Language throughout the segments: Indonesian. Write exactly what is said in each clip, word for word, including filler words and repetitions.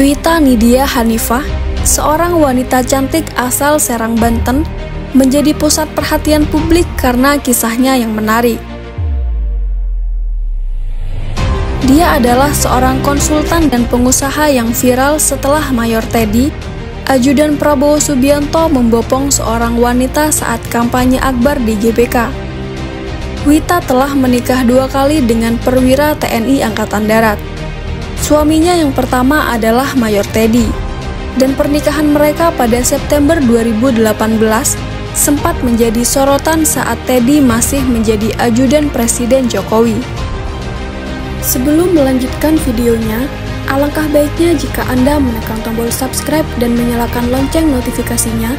Wita Nidia Hanifah, seorang wanita cantik asal Serang, Banten, menjadi pusat perhatian publik karena kisahnya yang menarik. Dia adalah seorang konsultan dan pengusaha yang viral setelah Mayor Teddy, ajudan Prabowo Subianto, membopong seorang wanita saat kampanye akbar di G B K. Wita telah menikah dua kali dengan perwira T N I Angkatan Darat. Suaminya yang pertama adalah Mayor Teddy, dan pernikahan mereka pada September dua ribu delapan belas sempat menjadi sorotan saat Teddy masih menjadi ajudan Presiden Jokowi. Sebelum melanjutkan videonya, alangkah baiknya jika Anda menekan tombol subscribe dan menyalakan lonceng notifikasinya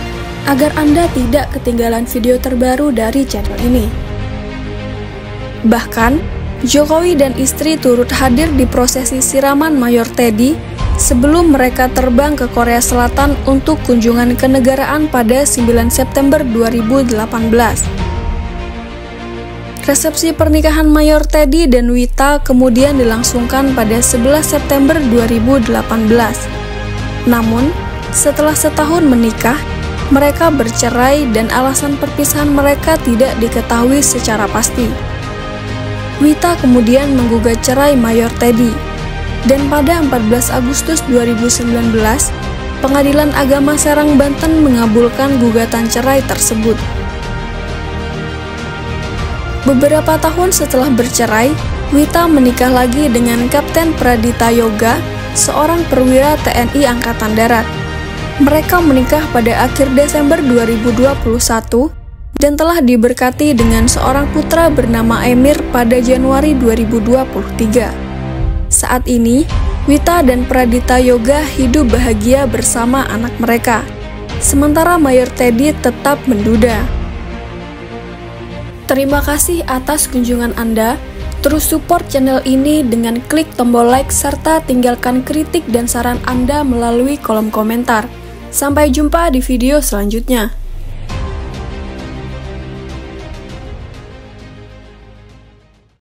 agar Anda tidak ketinggalan video terbaru dari channel ini. Bahkan, Jokowi dan istri turut hadir di prosesi siraman Mayor Teddy sebelum mereka terbang ke Korea Selatan untuk kunjungan kenegaraan pada sembilan September dua ribu delapan belas. Resepsi pernikahan Mayor Teddy dan Wita kemudian dilangsungkan pada sebelas September dua ribu delapan belas. Namun, setelah setahun menikah, mereka bercerai dan alasan perpisahan mereka tidak diketahui secara pasti. Wita kemudian menggugat cerai Mayor Teddy, dan pada empat belas Agustus dua ribu sembilan belas, Pengadilan Agama Serang, Banten mengabulkan gugatan cerai tersebut. Beberapa tahun setelah bercerai, Wita menikah lagi dengan Kapten Pradipta Yoga, seorang perwira T N I Angkatan Darat. Mereka menikah pada akhir Desember dua ribu dua puluh satu, dan telah diberkati dengan seorang putra bernama Emir pada Januari dua ribu dua puluh tiga. Saat ini, Wita dan Pradipta Yoga hidup bahagia bersama anak mereka, sementara Mayor Teddy tetap menduda. Terima kasih atas kunjungan Anda. Terus support channel ini dengan klik tombol like serta tinggalkan kritik dan saran Anda melalui kolom komentar. Sampai jumpa di video selanjutnya.